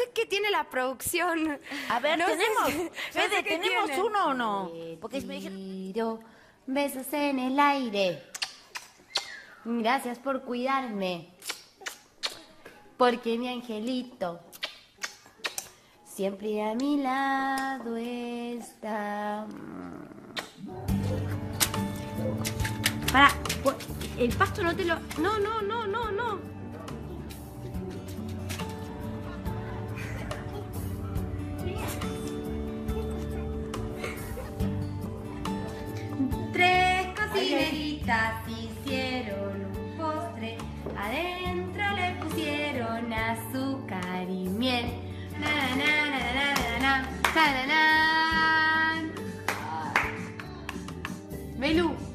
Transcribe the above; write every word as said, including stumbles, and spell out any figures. sé qué tiene la producción. A ver, no tenemos. Sé, Fede, no sé ¿tenemos tienen. uno o no? Porque me dijeron. Besos en el aire. Gracias por cuidarme. Porque mi angelito siempre a mi lado está. Para, el pasto no te lo... No, no, no, no, no. Tres cocineritas hicieron un postre. Adentro le pusieron azúcar y miel. Na, na, na, na, na, na, na, na, na. Belú.